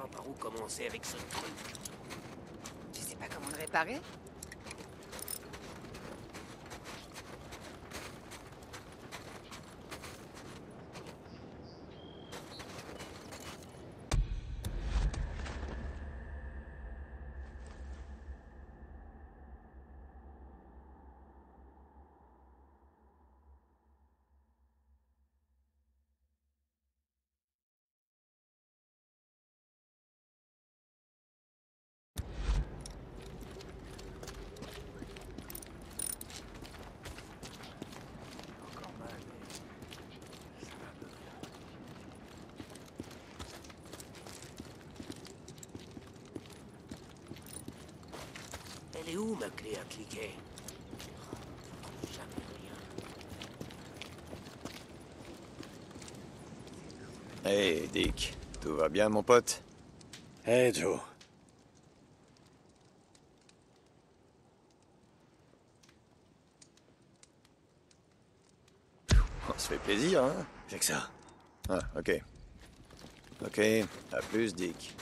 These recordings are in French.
pas par où commencer avec ce truc. Tu sais pas comment le réparer ? Elle est où ma clé à cliquer? Jamais rien. Hey Dick, tout va bien mon pote? Hey Joe. On se fait plaisir, hein? J'ai que ça. Ah, ok. Ok, à plus Dick.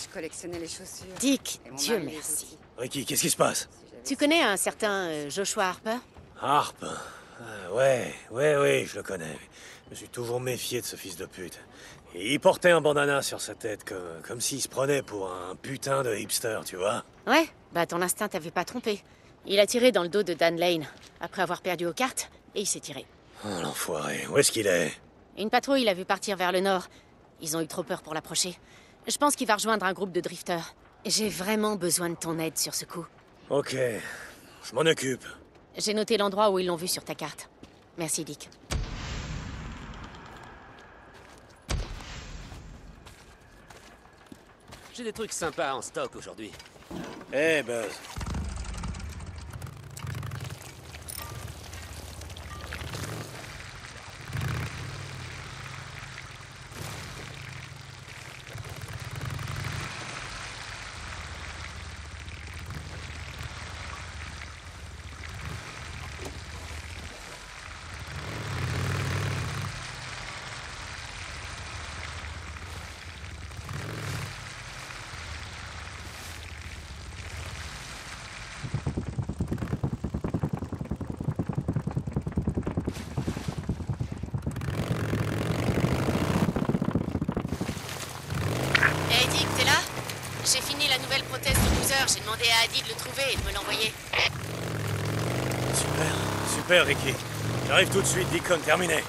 Je collectionnais les chaussures. Dick, Dieu merci. Rikki, qu'est-ce qui se passe? Tu connais un certain Joshua Harper? Harp? Ouais, je le connais. Je me suis toujours méfié de ce fils de pute. Et il portait un bandana sur sa tête, comme s'il se prenait pour un putain de hipster, tu vois? Ouais, bah ton instinct t'avait pas trompé. Il a tiré dans le dos de Dan Lane, après avoir perdu aux cartes, et il s'est tiré. Oh l'enfoiré, où est-ce qu'il est? Une patrouille l'a vu partir vers le nord. Ils ont eu trop peur pour l'approcher. Je pense qu'il va rejoindre un groupe de drifters. J'ai vraiment besoin de ton aide sur ce coup. Ok, je m'en occupe. J'ai noté l'endroit où ils l'ont vu sur ta carte. Merci, Dick. J'ai des trucs sympas en stock aujourd'hui. Hey, Buzz. J'ai fini la nouvelle prothèse de Boozer, j'ai demandé à Eddie de le trouver et de me l'envoyer. Super Rikki. J'arrive tout de suite, Deacon, terminé.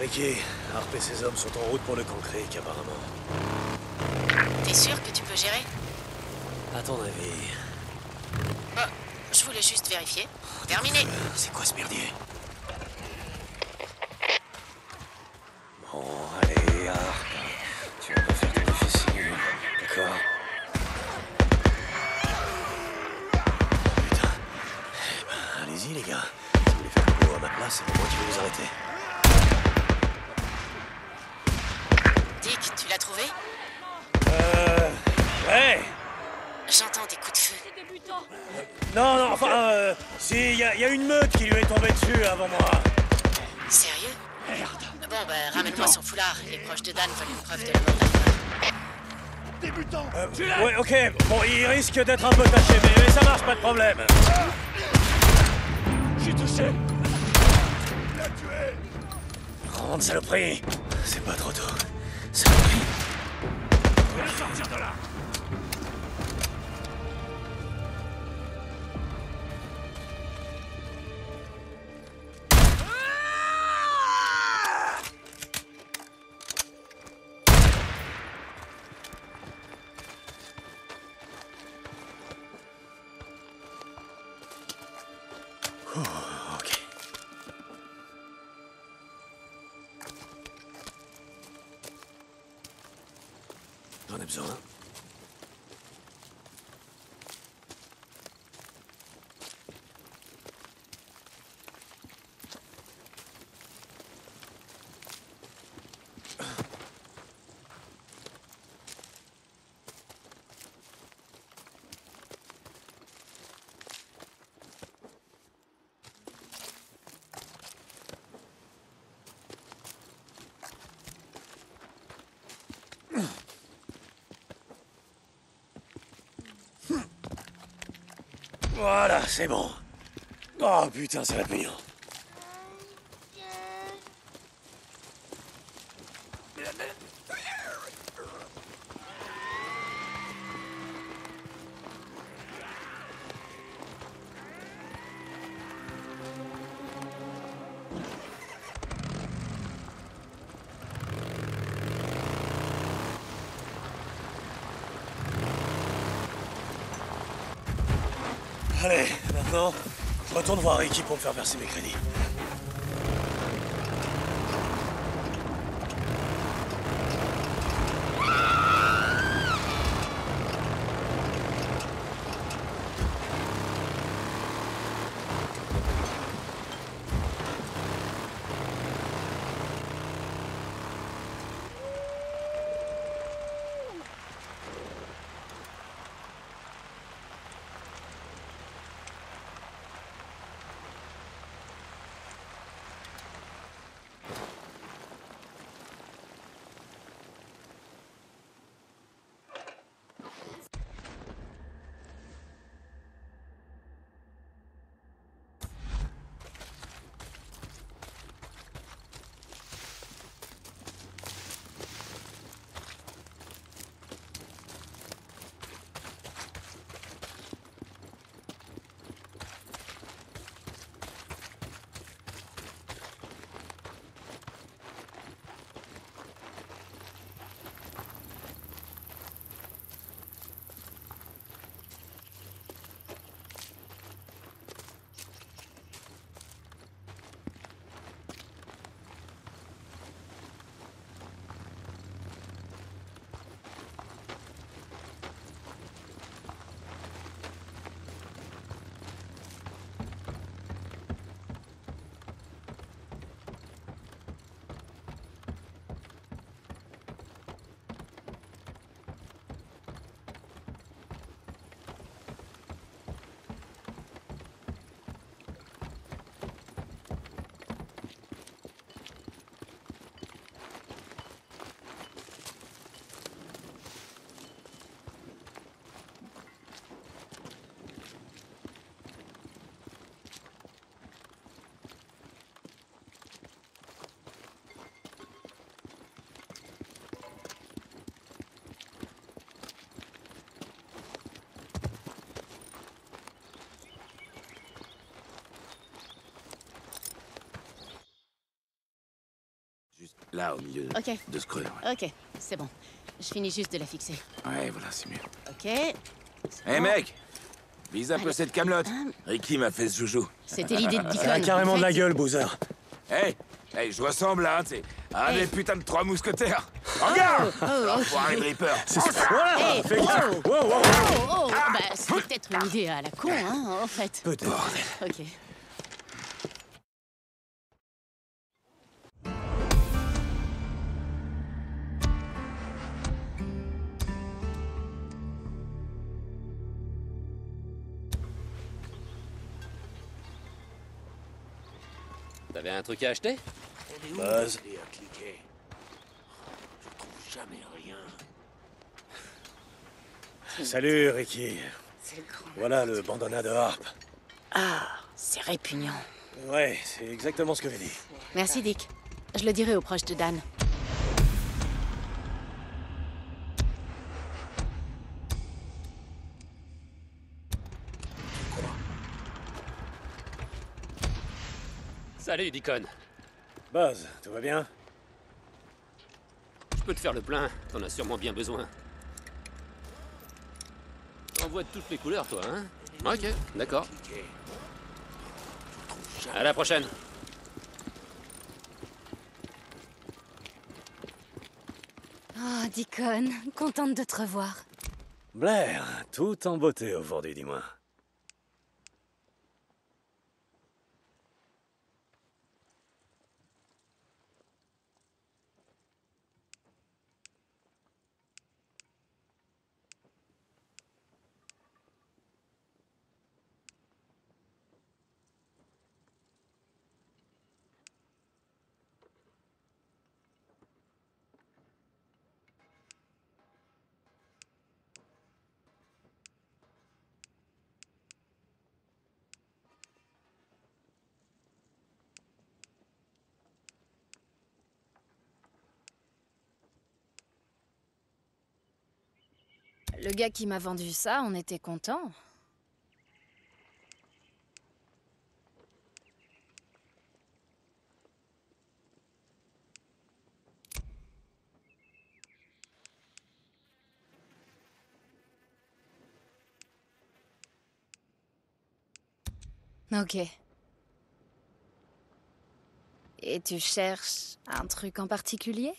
Rikki, Harp et ses hommes sont en route pour le Cancrik, apparemment. T'es sûr que tu peux gérer? À ton avis. Oh, je voulais juste vérifier. Terminé. C'est quoi ce merdier? Bon, allez, Harp. Tu vas pas faire de difficile, d'accord? Putain. Eh ben, allez-y, les gars. Si vous voulez faire le boulot à ma place, c'est pour moi qui vais vous arrêter. Tu l'as trouvé? Ouais! J'entends des coups de feu. Non, enfin, si, il y a une meute qui lui est tombée dessus avant moi. Sérieux? Merde. Bon, bah, ramène-moi son foulard. Les proches de Dan veulent une preuve de la mort d'Harper. Débutant! Tu l'as? Ouais, ok, bon, il risque d'être un peu taché, mais ça marche, pas de problème. J'ai touché! Il l'a tué! Patron de saloperie. C'est pas trop tôt. Saloperie. Je vais sortir de là. Voilà, c'est bon. Oh putain, ça va payer. Allez, maintenant, je retourne voir Rikki pour me faire verser mes crédits. Là, au milieu okay. De ce creux. Ouais. Ok, c'est bon. Je finis juste de la fixer. Ouais, voilà, c'est mieux. Ok. Hé, hey, mec, vise un peu cette camelote. Rikki m'a fait ce joujou. C'était l'idée de Dickon. Ça a carrément de la gueule, Boozer. Hé, hey, je ressemble à un des putains de 3 mousquetaires. Regarde un Reaper. C'est ça. Hey, wow. Bah, c'est peut-être une idée à la con, hein, en fait. Peut-être. Ok. Un truc à acheter? Buzz. Je trouve jamais rien. Salut, Rikki. Voilà le bandana de Harp. Ah, c'est répugnant. Ouais, c'est exactement ce que j'ai dit. Merci, Dick. Je le dirai aux proches de Dan. Salut, Deacon. Buzz, tout va bien? Je peux te faire le plein, t'en as sûrement bien besoin. T'en vois de toutes les couleurs, toi, hein? Ok, d'accord. À la prochaine. Oh, Deacon, contente de te revoir. Blair, tout en beauté aujourd'hui, dis-moi. Le gars qui m'a vendu ça, on était content. Ok. Et tu cherches un truc en particulier ?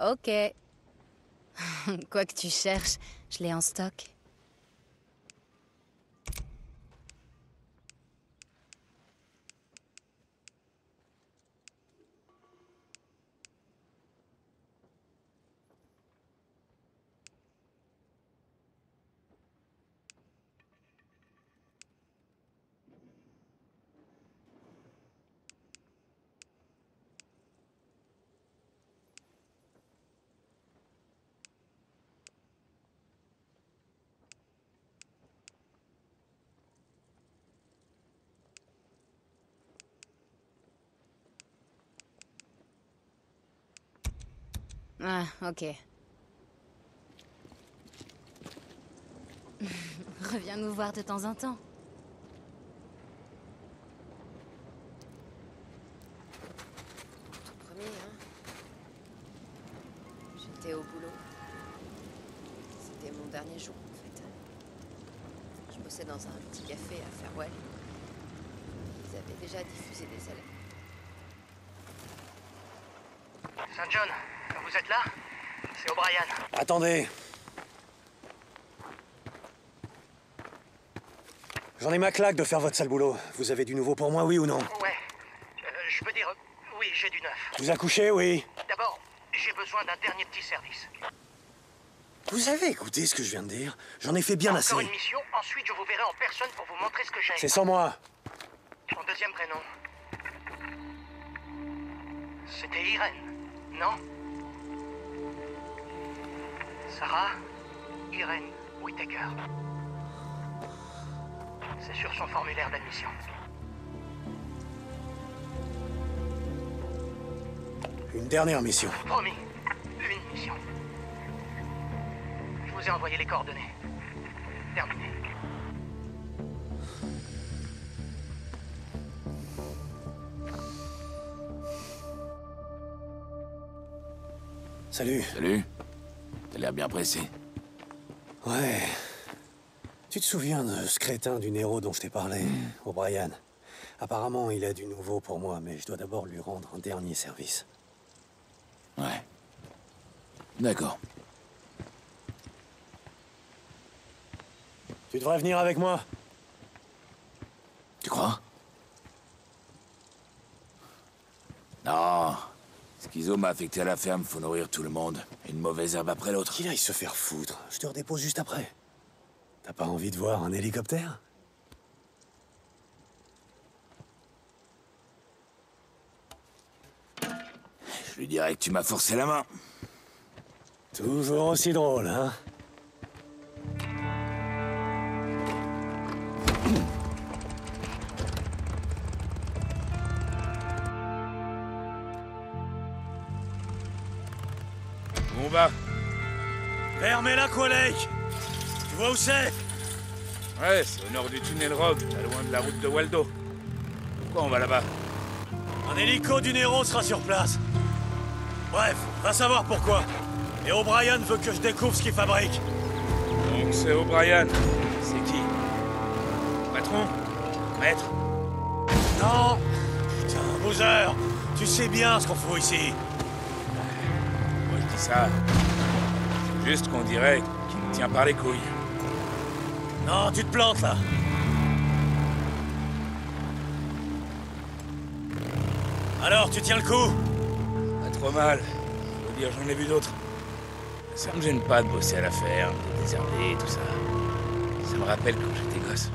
Ok. Quoi que tu cherches, je l'ai en stock. Ah, ok. Reviens nous voir de temps en temps. Tout premier, hein. J'étais au boulot. C'était mon dernier jour, en fait. Je bossais dans un petit café à Farewell. Ils avaient déjà diffusé des salades. St. John! Vous êtes là? C'est O'Brien. Attendez. J'en ai ma claque de faire votre sale boulot. Vous avez du nouveau pour moi, oui ou non? Ouais. Je peux dire... oui, j'ai du neuf. Vous accouchez, oui? D'abord, j'ai besoin d'un dernier petit service. Vous avez écouté ce que je viens de dire? J'en ai fait bien assez. Encore une mission, ensuite je vous verrai en personne pour vous montrer ce que j'ai. C'est sans moi. Mon deuxième prénom. C'était Irène, non? Sarah, Irene Whitaker. C'est sur son formulaire d'admission. Une dernière mission. Promis, une mission. Je vous ai envoyé les coordonnées. Terminé. Salut. Salut. T'as l'air bien pressé. Ouais. Tu te souviens de ce crétin du Nero dont je t'ai parlé, O'Brien? Apparemment, il a du nouveau pour moi, mais je dois d'abord lui rendre un dernier service. Ouais. D'accord. Tu devrais venir avec moi. Tu crois? Non. Schizo m'a affecté à la ferme, faut nourrir tout le monde. Une mauvaise herbe après l'autre. Qu'il aille se faire foutre, je te redépose juste après. T'as pas envie de voir un hélicoptère? Je Je lui dirais que tu m'as forcé la main. Toujours aussi drôle, hein? Bon bah. Fermez l'Aqualake! Tu vois où c'est? Ouais, c'est au nord du tunnel Rogue, pas loin de la route de Waldo. Pourquoi on va là-bas? Un hélico du Nero sera sur place. Bref, va savoir pourquoi. Et O'Brien veut que je découvre ce qu'il fabrique. Donc c'est O'Brien. C'est qui? Patron? Maître? Non! Putain, Boozer! Tu sais bien ce qu'on fout ici. Moi je dis ça. C'est juste qu'on dirait qu'il me tient par les couilles. Non, tu te plantes là! Alors, tu tiens le coup? Pas trop mal. Je veux dire, j'en ai vu d'autres. Ça me gêne pas de bosser à la ferme, de désherber et tout ça. Ça me rappelle quand j'étais gosse.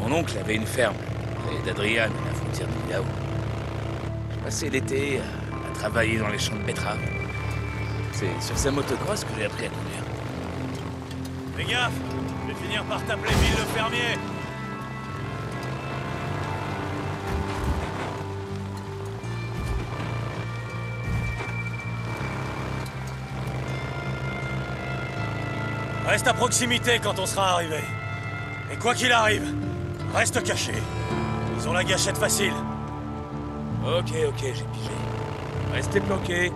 Mon oncle avait une ferme, près d'Adriane, à la frontière de Idaho. Je passais l'été à travailler dans les champs de betteraves. C'est sur sa motocross que j'ai appris à conduire. Fais gaffe, je vais finir par t'appeler Bill le fermier. Reste à proximité quand on sera arrivé. Et quoi qu'il arrive, reste caché. Ils ont la gâchette facile. Ok, j'ai pigé. Restez planqués,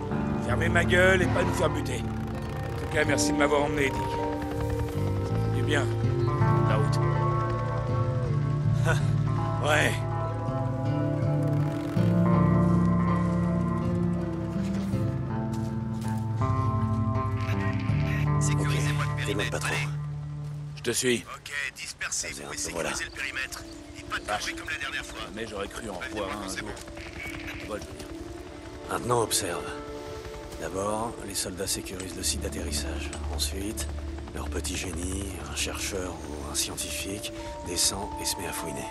fermez ma gueule et pas nous faire buter. En tout cas, merci de m'avoir emmené, Dick. C'est bien, la route. Ouais. Je te suis. Ok, dispersez-vous et sécurisez le périmètre. Et pas de danger comme la dernière fois. Mais j'aurais cru en voir un jour. Bon. Maintenant, observe. D'abord, les soldats sécurisent le site d'atterrissage. Ensuite, leur petit génie, un chercheur ou un scientifique, descend et se met à fouiner.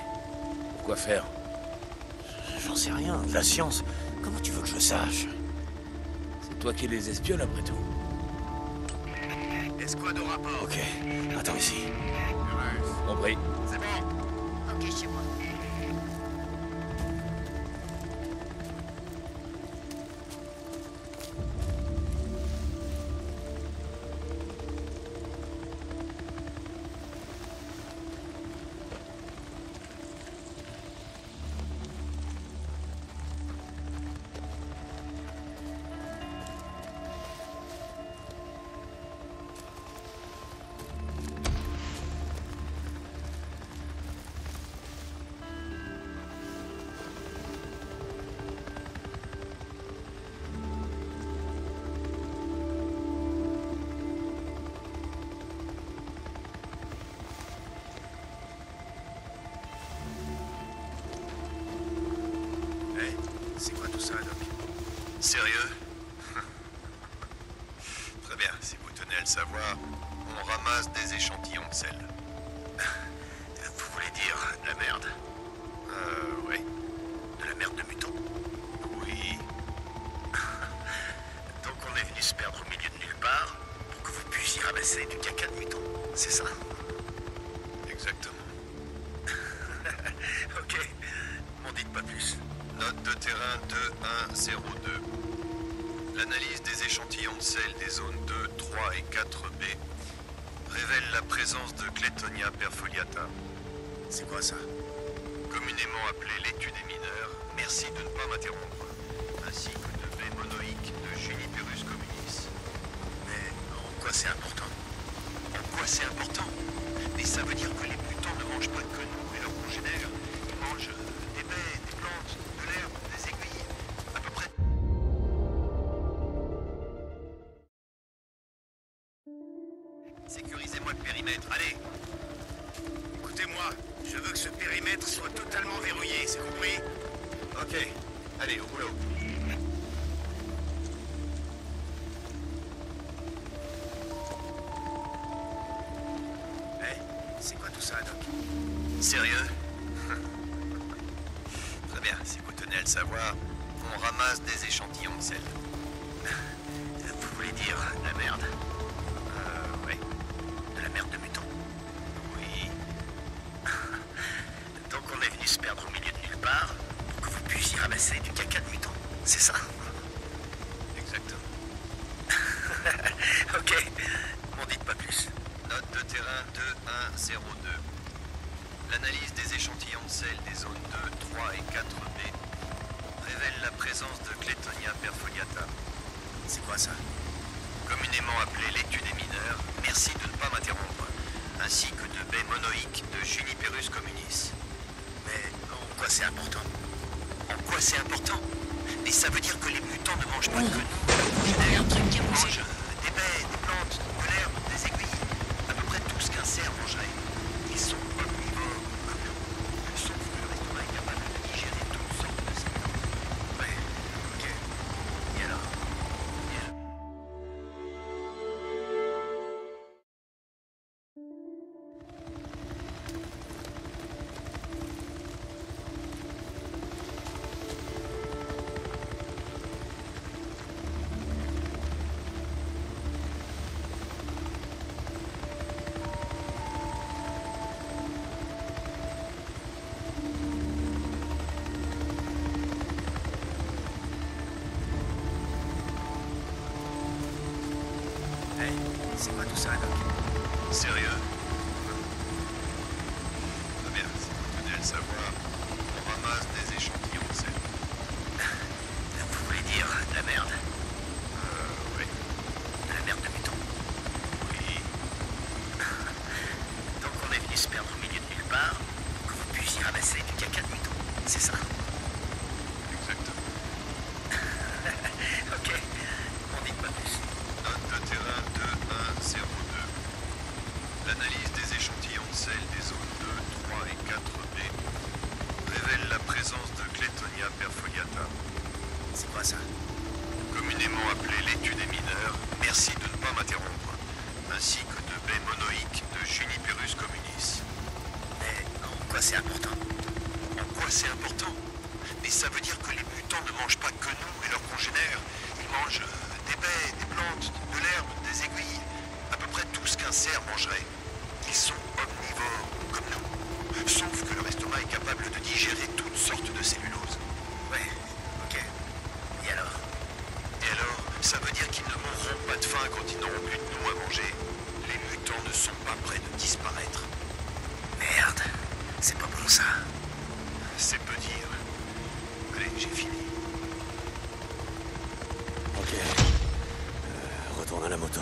Quoi faire? J'en sais rien, de la science. Comment tu veux que je le sache? C'est toi qui les espionnes, après tout. Escouade au rapport. Ok, attends ici. Compris. C'est bon. Ok, chez moi. C'est quoi tout ça, Doc? Sérieux? Très bien, si vous tenez à le savoir, on ramasse des échantillons de sel. Vous voulez dire de la merde? Oui. De la merde de mutants? Oui. Donc on est venu se perdre au milieu de nulle part pour que vous puissiez ramasser du caca de mutants, c'est ça? Exactement. Ok, m'en dites pas plus. Note de terrain 2102. L'analyse des échantillons de sel des zones 2, 3 et 4B révèle la présence de Claytonia perfoliata. C'est quoi ça? Communément appelée laitue des mineurs, merci de ne pas m'interrompre, ainsi que de baies monoïques de Juniperus communis. Mais en quoi c'est important? En quoi c'est important? Mais ça veut dire que les mutants ne mangent pas que nous et leurs congénères, ils mangent des baies, des plantes. Sécurisez-moi le périmètre, allez! Écoutez-moi, je veux que ce périmètre soit totalement verrouillé, c'est compris? Ok, allez, au boulot. C'est quoi tout ça, Doc? Sérieux? Très bien, si vous tenez à le savoir, on ramasse des échantillons de sel. Vous voulez dire de la merde? Ouais. De la merde de mutant. Oui. Donc on est venu se perdre au milieu de nulle part pour que vous puissiez ramasser du caca de mutant. C'est ça? Exactement. Ok. M'en dites pas plus. Note de terrain 2102. L'analyse des échantillons de sel des zones 2, 3 et 4B révèle la présence de Claytonia perfoliata. C'est quoi ça? Communément appelée laitue des mineurs, merci de ne pas m'interrompre, ainsi que de baies monoïques de Juniperus communis. Mais en quoi c'est important? En quoi c'est important? Mais ça veut dire que les mutants ne mangent pas que nous. Merde, qui mange des baies, des plantes, de l'herbe, des aiguilles, à peu près tout ce qu'un cerf mangerait. Ils sont omnivores comme nous, sauf que le restaurant est capable de digérer toutes sortes de stimulants. Ouais, ok. Et alors? C'est quoi tout ça, Doc? Sérieux? Très bien, si vous tenez à le savoir, on ramasse des échantillons de sel. Vous voulez dire de la merde? Oui. De la merde de mutant? Oui. Donc on est venu se perdre au milieu de nulle part, que vous puissiez ramasser du caca de mutant, c'est ça? Exactement. Ok, on dit pas plus. Note de terrain 2102. L'analyse des échantillons de sel des zones 2, 3 et 4B révèle la présence de Claytonia perfoliata. C'est quoi ça? Communément appelée laitue des mineurs, merci de ne pas m'interrompre, ainsi que de baies monoïques de Juniperus communis. Mais en quoi c'est important? En quoi c'est important? Mais ça veut dire que les mutants ne mangent pas que nous et leurs congénères, ils mangent... des baies, des plantes, de l'herbe, des aiguilles, à peu près tout ce qu'un cerf mangerait. Ils sont omnivores, comme nous, sauf que leur estomac est capable de digérer toutes sortes de cellulose. Ouais, ok. Et alors? Et alors, ça veut dire qu'ils ne mourront pas de faim quand ils n'auront plus de nous à manger. Les mutants ne sont pas prêts de disparaître. Merde, c'est pas bon ça. C'est peu dire. Allez, j'ai fini. Ok. Retourne à la moto.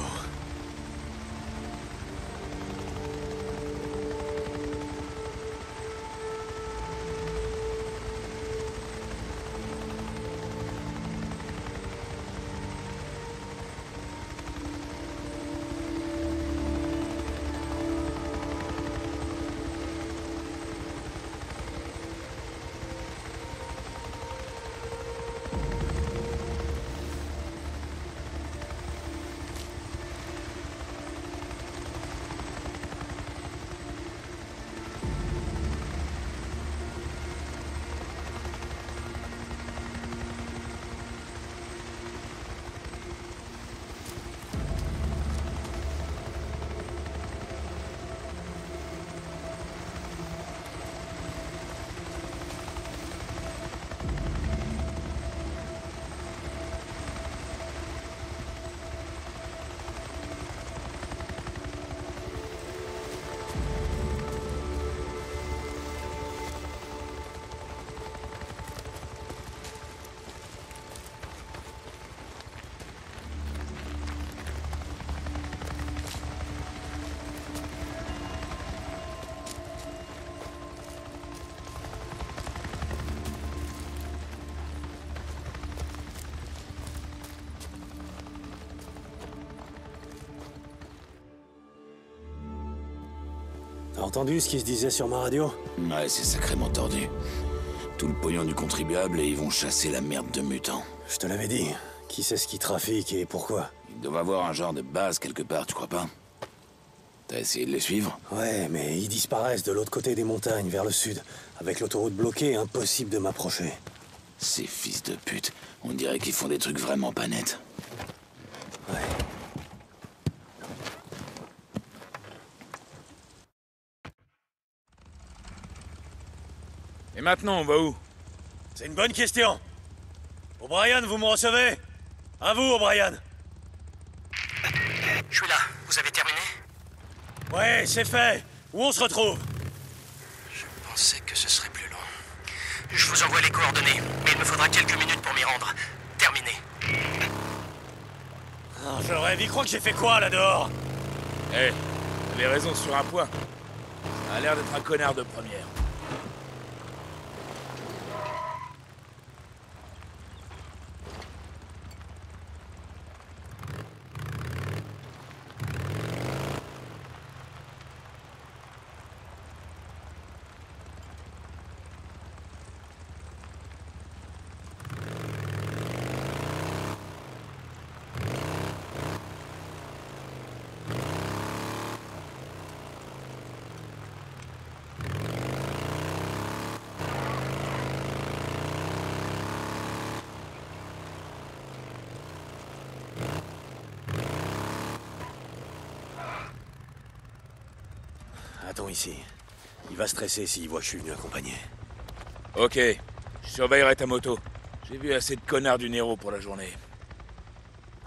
T'as entendu ce qui se disait sur ma radio? Ouais, c'est sacrément tordu. Tout le pognon du contribuable et ils vont chasser la merde de mutants. Je te l'avais dit. Qui sait ce qu'ils trafiquent et pourquoi? Ils doivent avoir un genre de base quelque part, tu crois pas? T'as essayé de les suivre? Ouais, mais ils disparaissent de l'autre côté des montagnes, vers le sud. Avec l'autoroute bloquée, impossible de m'approcher. Ces fils de pute, on dirait qu'ils font des trucs vraiment pas nets. Ouais. Et maintenant, on va où? C'est une bonne question. O'Brien, vous me recevez? À vous, O'Brien. Je suis là. Vous avez terminé? Ouais, c'est fait. Où on se retrouve? Je pensais que ce serait plus long. Je vous envoie les coordonnées, mais il me faudra quelques minutes pour m'y rendre. Terminé. Oh, je rêve, il croit que j'ai fait quoi, là, dehors? Eh, hey, vous avez raison sur un point. Ça a l'air d'être un connard de première. Ici. Il va stresser s'il voit que je suis venu accompagner. Ok, je surveillerai ta moto. J'ai vu assez de connards du Nero pour la journée.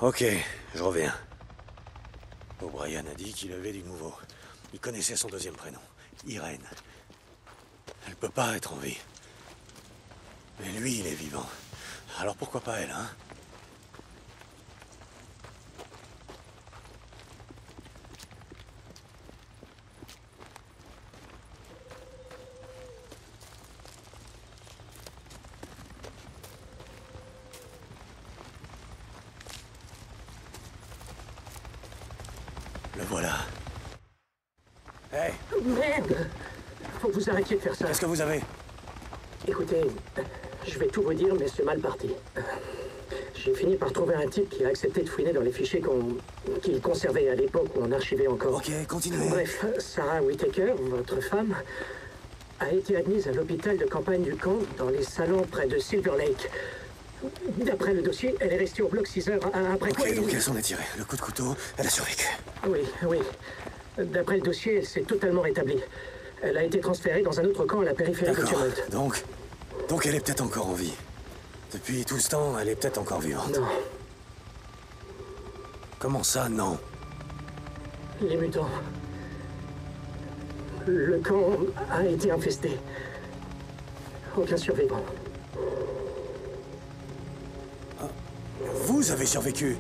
Ok, je reviens. O'Brien a dit qu'il avait du nouveau. Il connaissait son deuxième prénom, Irene. Elle peut pas être en vie. Mais lui, il est vivant. Alors pourquoi pas elle, hein? Vous arrêtiez de faire ça. Qu'est-ce que vous avez? Écoutez, je vais tout redire, mais c'est mal parti. J'ai fini par trouver un type qui a accepté de fouiner dans les fichiers qu'il conservait à l'époque où on archivait encore. Ok, continuez. Bref, Sarah Whitaker, votre femme, a été admise à l'hôpital de campagne du camp dans les salons près de Silver Lake. D'après le dossier, elle est restée au bloc 6 heures après quoi... Ok, donc elle s'en est tirée. Le coup de couteau, elle a survécu. Oui, oui. D'après le dossier, elle s'est totalement rétablie. Elle a été transférée dans un autre camp à la périphérie de Turemote. Donc elle est peut-être encore en vie. Depuis tout ce temps, elle est peut-être encore vivante. Non. Comment ça, non? Les mutants. Le camp a été infesté. Aucun survivant. Ah. Vous avez survécu.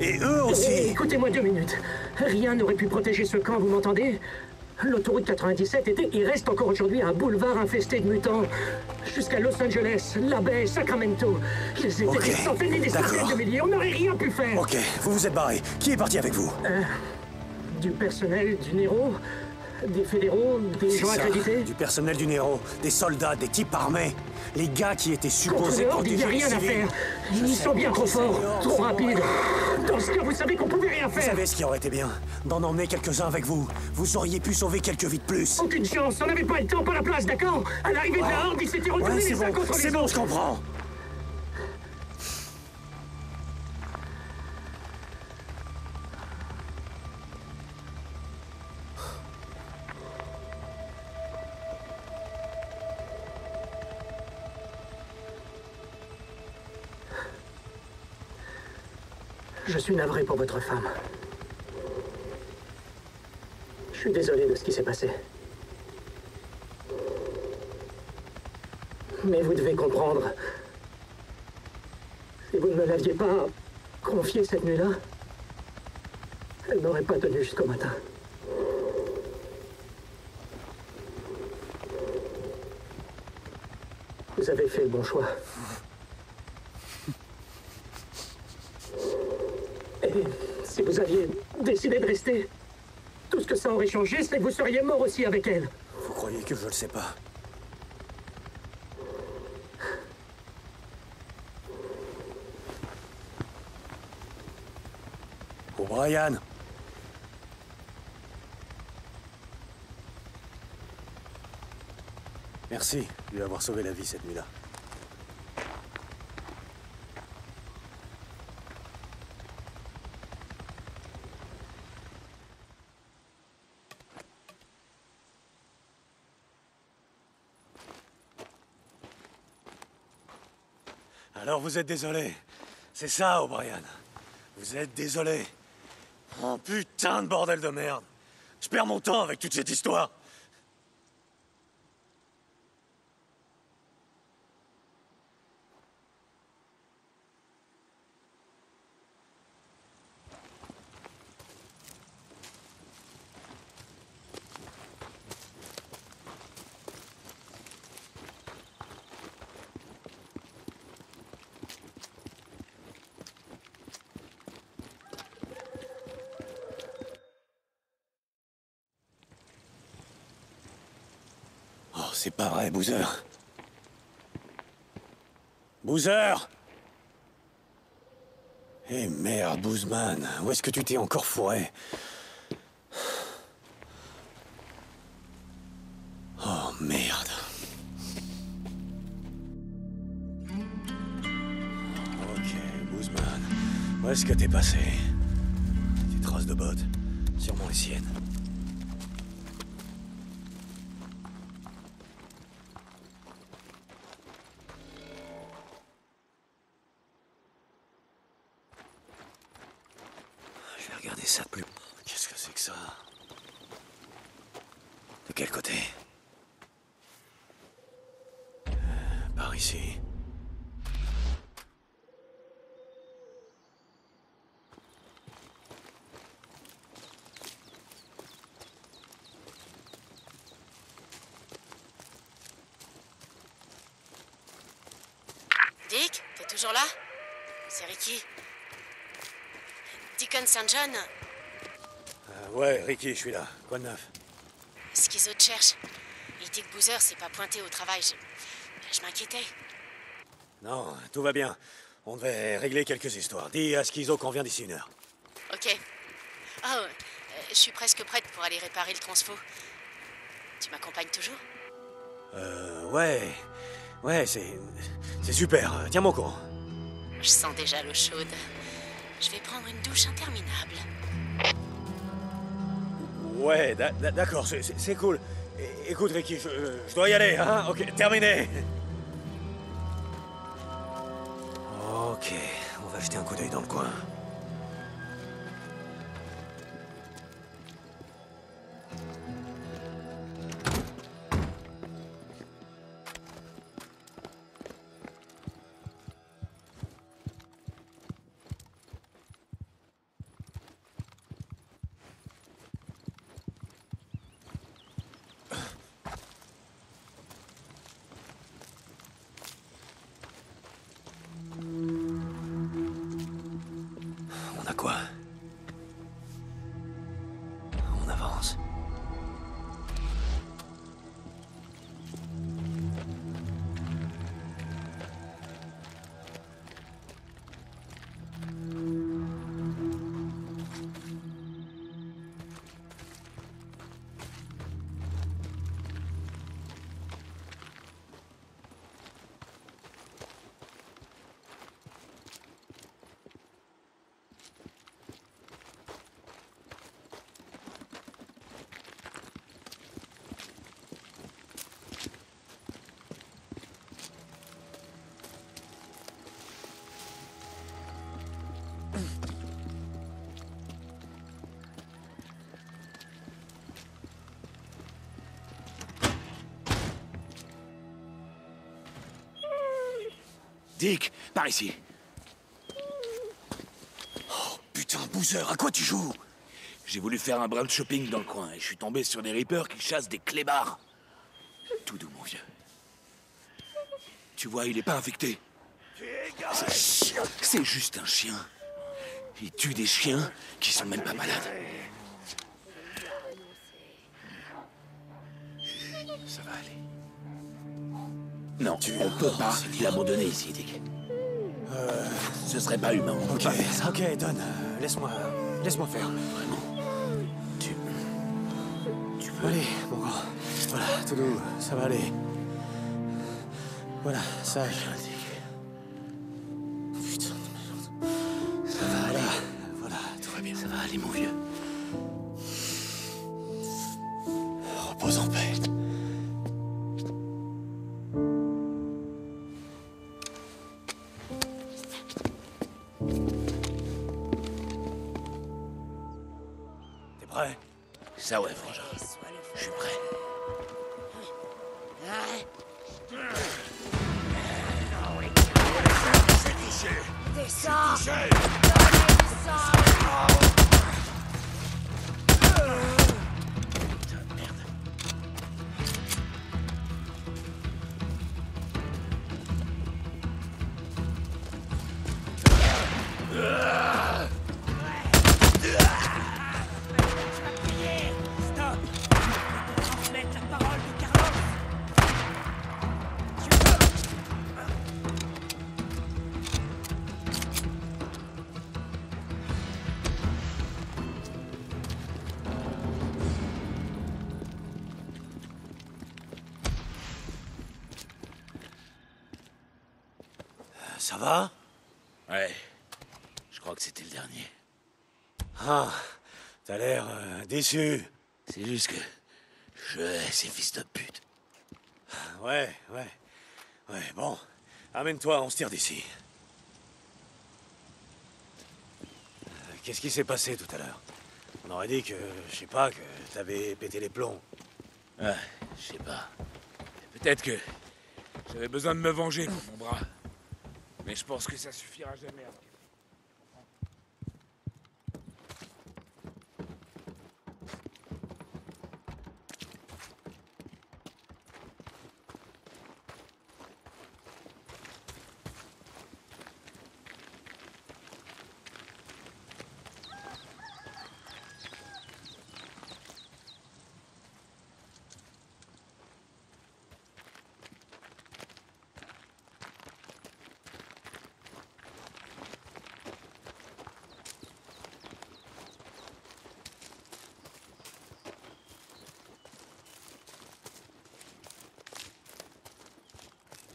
Et eux aussi. Écoutez-moi 2 minutes. Rien n'aurait pu protéger ce camp, vous m'entendez? L'autoroute 97 était, il reste encore aujourd'hui un boulevard infesté de mutants. Jusqu'à Los Angeles, la baie, Sacramento. Ils étaient des centaines et des centaines de milliers, on n'aurait rien pu faire. Ok, vous vous êtes barrés. Qui est parti avec vous? Du personnel du Nero, des fédéraux, des gens accrédités. Du personnel du Nero, des soldats, des types armés. Les gars qui étaient supposés protéger les civils. Il n'y a rien à faire. Ils sont bien trop forts, trop rapides. Dans ce cas, vous savez qu'on pouvait rien faire. Vous savez ce qui aurait été bien? D'en emmener quelques-uns avec vous. Vous auriez pu sauver quelques vies de plus. Aucune chance, on n'avait pas le temps, pas la place, d'accord? À l'arrivée de la horde, ils s'étaient retournés les uns contre les autres. C'est bon, je comprends. Je suis navré pour votre femme. Je suis désolé de ce qui s'est passé. Mais vous devez comprendre. Si vous ne me l'aviez pas confiée cette nuit-là, elle n'aurait pas tenu jusqu'au matin. Vous avez fait le bon choix. Si vous aviez décidé de rester, tout ce que ça aurait changé, c'est que vous seriez mort aussi avec elle. Vous croyez que je le sais pas? O'Brien! Merci de lui avoir sauvé la vie cette nuit-là. Alors vous êtes désolé. C'est ça, O'Brien. Vous êtes désolé. Oh putain de bordel de merde. Je perds mon temps avec toute cette histoire. C'est pas vrai, Boozer. Boozer! Eh merde, Boozman, où est-ce que tu t'es encore fourré? Oh merde. Ok, Boozman, où est-ce que t'es passé? Tes traces de bottes, sûrement les siennes. Dick, t'es toujours là? C'est Rikki. Deacon St. John? Ouais, Rikki, je suis là. Quoi de neuf? Schizo te cherche. Il dit que Boozer s'est pas pointé au travail. Je m'inquiétais. Non, tout va bien. On devait régler quelques histoires. Dis à Schizo qu'on vient d'ici 1 heure. Ok. Oh, je suis presque prête pour aller réparer le transfo. Tu m'accompagnes toujours? Ouais. Ouais, c'est super. Tiens mon courant. Je sens déjà l'eau chaude. Je vais prendre une douche interminable. Ouais, d'accord, c'est cool. Écoute, Rikki, je dois y aller, hein? Ok, terminé. Ok, on va jeter un coup d'œil dans le coin. Dick, par ici. Oh putain, Boozer, à quoi tu joues? J'ai voulu faire un brin de shopping dans le coin et je suis tombé sur des Reapers qui chassent des clébards. Tout doux, mon vieux. Tu vois, il est pas infecté. C'est juste un chien. Il tue des chiens qui sont même pas malades. Ça va aller. Non, on peut pas l'abandonner ici, Dick. Ce serait pas humain, on peut pas faire ça. Ok, Don, laisse-moi faire. Vraiment. Tu veux... Allez, mon grand. Voilà, tout doux, ça va aller. Voilà, sage. Putain de merde. Ça va aller. Voilà, tout va bien. Ça va aller, mon vieux. Repose en paix. prêt? Ça ouais, frangin. Je suis prêt. Descends! Putain de merde. Ça va? Ouais, je crois que c'était le dernier. Ah, t'as l'air déçu. C'est juste que ces fils de pute. Ouais, bon. Amène-toi, on se tire d'ici. Qu'est-ce qui s'est passé tout à l'heure? On aurait dit que, que t'avais pété les plombs. Ouais, je sais pas. Peut-être que j'avais besoin de me venger pour mon bras. Mais je pense que ça suffira jamais.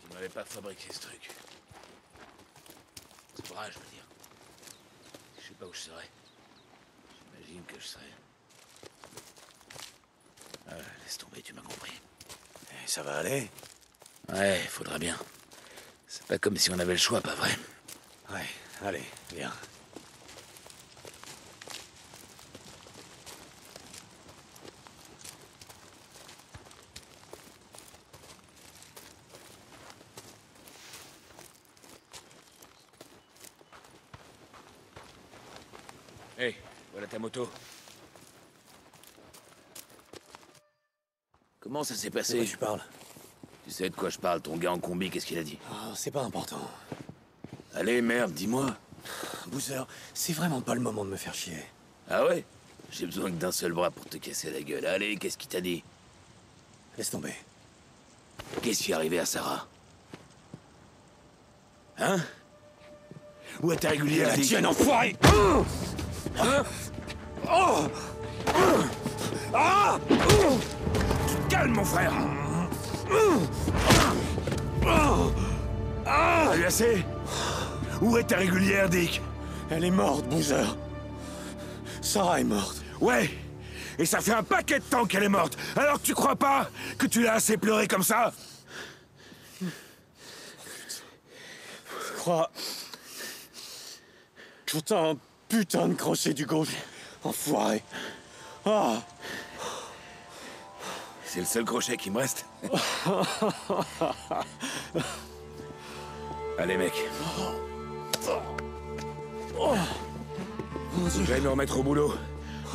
Je n'avais pas fabriqué ce truc. Ce bras, je veux dire. Je sais pas où je serais. J'imagine que je serais. Laisse tomber, tu m'as compris. Et ça va aller? Ouais, faudra bien. C'est pas comme si on avait le choix, pas vrai? Ouais, allez, viens. Hey, voilà ta moto. Comment ça s'est passé? De quoi tu parles? Tu sais de quoi je parle, ton gars en combi, qu'est-ce qu'il a dit? Oh, c'est pas important. Allez, merde, dis-moi. Boozer, c'est vraiment pas le moment de me faire chier. Ah ouais? J'ai besoin que d'un seul bras pour te casser la gueule. Allez, qu'est-ce qu'il t'a dit? Laisse tomber. Qu'est-ce qui est arrivé à Sarah? Hein? Où est ta régulière? La tienne, enfoiré! Oh hein? Oh ah oh! Calme mon frère. T'as eu assez? Où est ta régulière, Dick? Elle est morte, Boozer. Sarah est morte. Ouais. Et ça fait un paquet de temps qu'elle est morte. Alors que tu crois pas que tu l'as assez pleuré comme ça? Je crois... J'entends un putain de crochet du gauche, enfoiré. Ah. C'est le seul crochet qui me reste. Allez, mec. Je vais me remettre au boulot.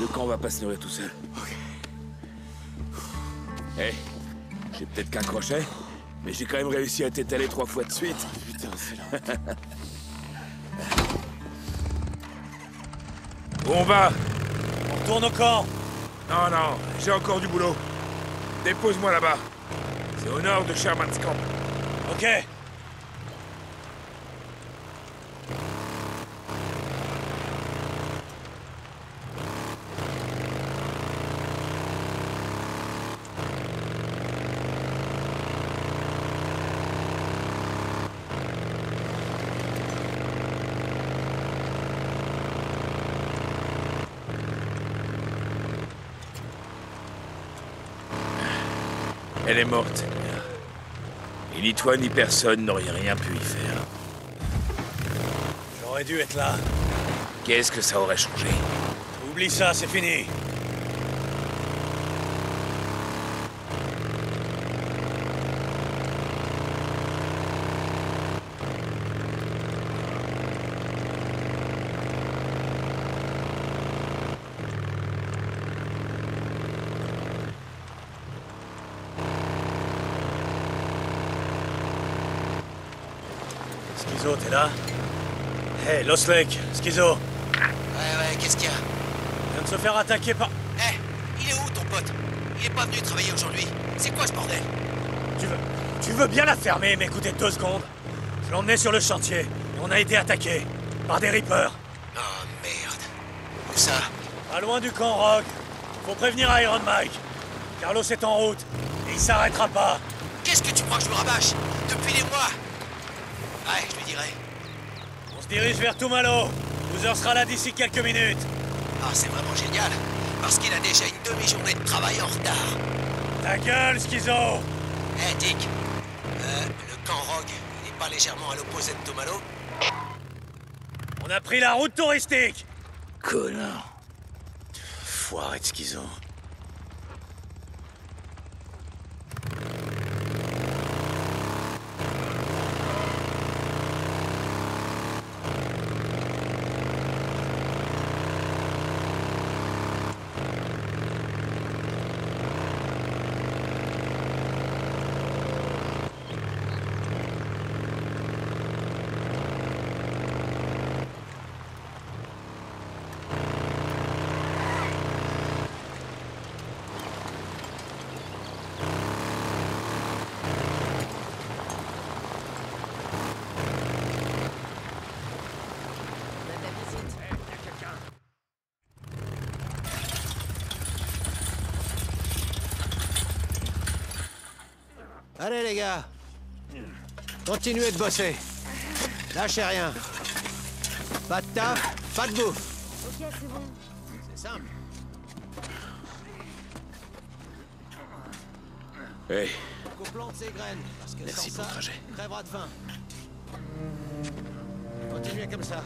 Le camp va pas se nourrir tout seul. Hé, hey, j'ai peut-être qu'un crochet, mais j'ai quand même réussi à t'étaler 3 fois de suite. Oh, putain, c'est là. Où on va? On retourne au camp. Non, non, j'ai encore du boulot. Dépose-moi là-bas. C'est au nord de Sherman's camp. Ok. Elle est morte. Et ni toi ni personne n'auriez rien pu y faire. J'aurais dû être là. Qu'est-ce que ça aurait changé? Oublie ça, c'est fini. Joe, t'es là? Hey, Lost Lake, Schizo. Ouais, qu'est-ce qu'il y a? Il vient de se faire attaquer par... Hé, il est où ton pote? Il est pas venu travailler aujourd'hui. C'est quoi ce bordel? Tu veux bien la fermer, mais écoutez 2 secondes. Je l'emmenais sur le chantier, et on a été attaqué par des Reapers. Oh merde. Où ça? Pas loin du camp, Rogue. Faut prévenir Iron Mike. Carlos est en route, et il s'arrêtera pas. Qu'est-ce que tu crois que je me rabâche? Depuis des mois? Ouais, je lui dirai. On se dirige vers Tumalo. Boozer sera là d'ici quelques minutes. Ah, c'est vraiment génial, parce qu'il a déjà une demi-journée de travail en retard. Ta gueule, Schizo! Hé, Dick, le camp Rogue, il n'est pas légèrement à l'opposé de Tumalo? On a pris la route touristique! Connard. Foiré de Schizo. Allez les gars, continuez de bosser, lâchez rien. Pas de taf, pas de bouffe. Ok, c'est bon. C'est simple. Hey. Qu'on plante ces graines, parce que merci sans pour ça, le trajet. Crèvera de faim. Continuez comme ça.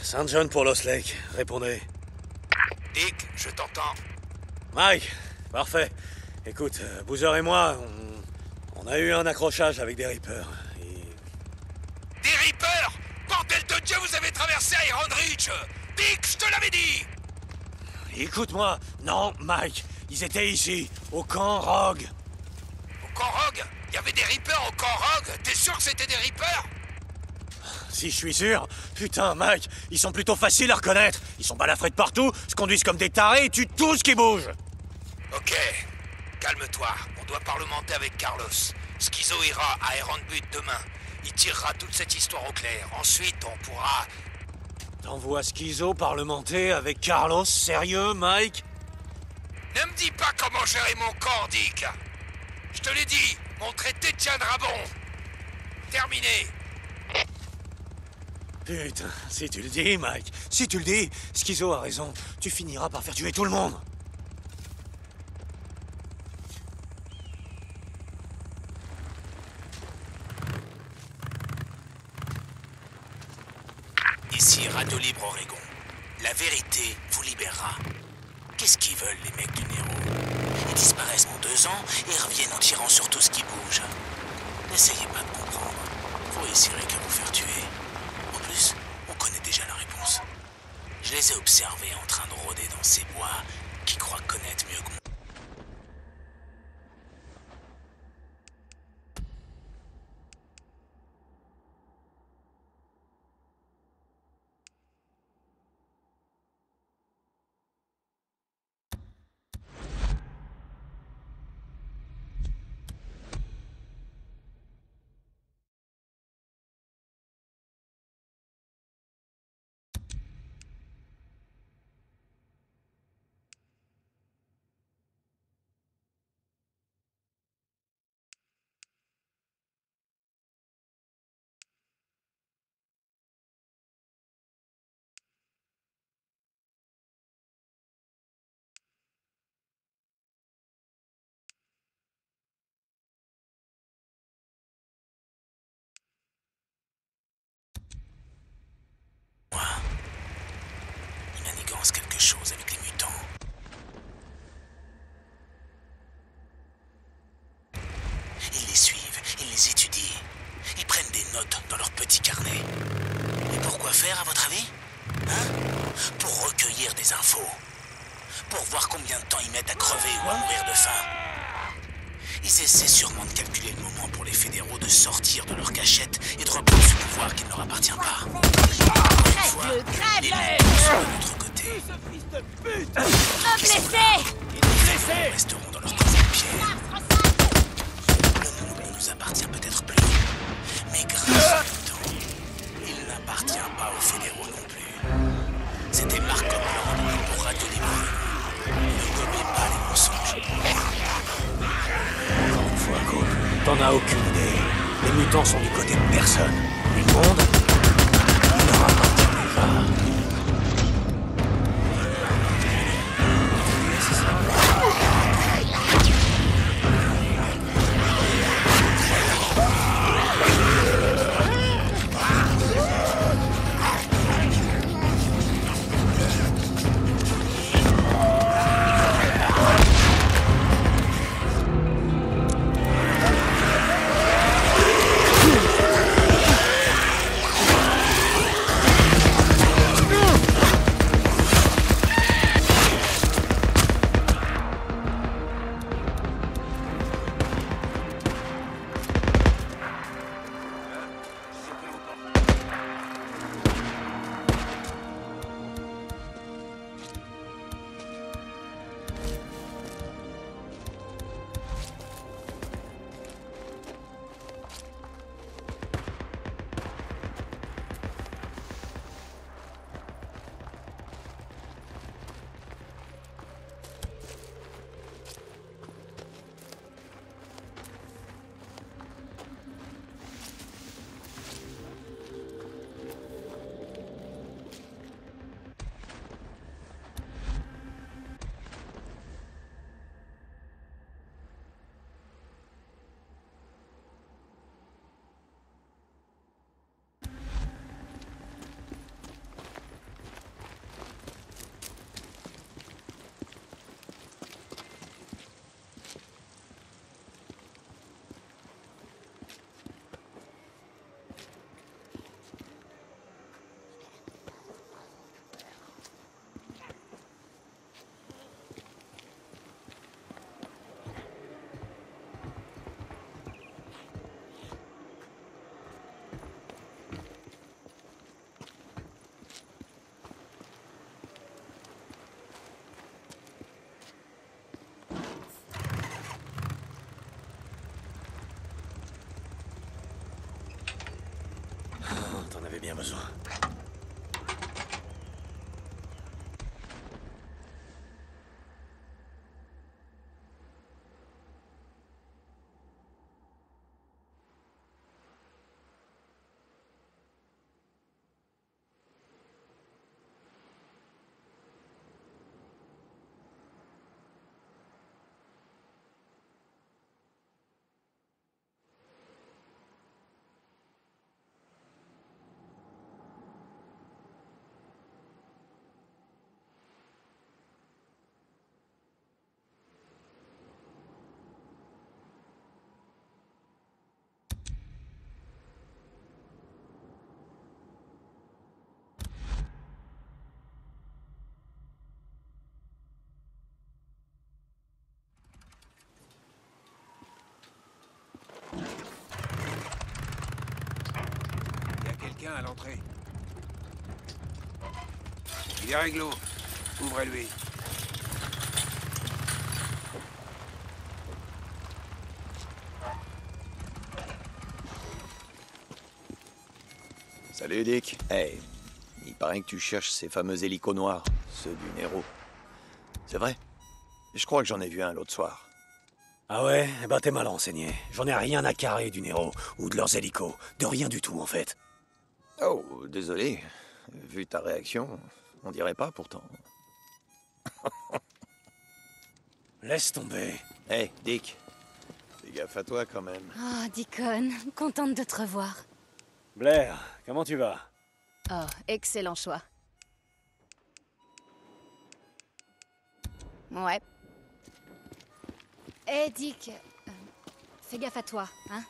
St. John pour Lost Lake, répondez. Dick, je t'entends. Mike, parfait. Écoute, Boozer et moi, on a eu un accrochage avec des Reapers. Et... Des Reapers? Bordel de Dieu, vous avez traversé Iron Ridge! Dick, je te l'avais dit! Écoute-moi, non, Mike, ils étaient ici, au camp Rogue. Au camp Rogue? Il y avait des Reapers au camp Rogue? T'es sûr que c'était des Reapers? Si je suis sûr. Putain, Mike, ils sont plutôt faciles à reconnaître. Ils sont balafrés de partout, se conduisent comme des tarés et tuent tout ce qui bouge. Ok, calme-toi. On doit parlementer avec Carlos. Schizo ira à Iron Butte demain. Il tirera toute cette histoire au clair. Ensuite, on pourra... T'envoies Schizo parlementer avec Carlos? Sérieux, Mike? Ne me dis pas comment gérer mon corps, Dick. Je te l'ai dit, mon traité tiendra bon. Terminé. Putain, si tu le dis, Mike, si tu le dis, Schizo a raison, tu finiras par faire tuer tout le monde. Ici Radio Libre Oregon. La vérité vous libérera. Qu'est-ce qu'ils veulent, les mecs du Nero? Ils disparaissent en 2 ans et reviennent en tirant sur tout ce qui bouge. N'essayez pas de comprendre. Vous essaierez qu'à vous faire tuer. On connaît déjà la réponse. Je les ai observés en train de rôder dans ces bois qui croient connaître mieux que moi. petit carnet. Et pour quoi faire, à votre avis? Hein? Pour recueillir des infos. Pour voir combien de temps ils mettent à crever ou à mourir de faim. Ils essaient sûrement de calculer le moment pour les fédéraux de sortir de leur cachette et de reprendre ce pouvoir qui ne leur appartient pas. Les mecs sont de notre côté. Ils resteront dans leur coffre de pierre. Le monde ne nous appartient peut-être plus. Mais grâce au temps, il n'appartient pas aux fédéraux non plus. C'était Marco Blanc pour Radio Libre. Ne gommez pas les mensonges. Encore une fois, Cole, t'en as aucune idée. Les mutants sont du côté de personne. Le monde, il leur appartient déjà. Bien besoin. À l'entrée. Il est réglo. Ouvrez-lui. Salut Dick. Hey, il paraît que tu cherches ces fameux hélicos noirs, ceux du Nero. C'est vrai? Je crois que j'en ai vu un l'autre soir. Ah ouais? Eh ben t'es mal renseigné. J'en ai rien à carrer du Nero, ou de leurs hélicos. De rien du tout en fait. Oh, désolé. Vu ta réaction, on dirait pas pourtant. Laisse tomber. Hey, Dick. Fais gaffe à toi quand même. Oh, Deacon, contente de te revoir. Blair, comment tu vas? Oh, excellent choix. Ouais. Hey, Dick. Fais gaffe à toi, hein?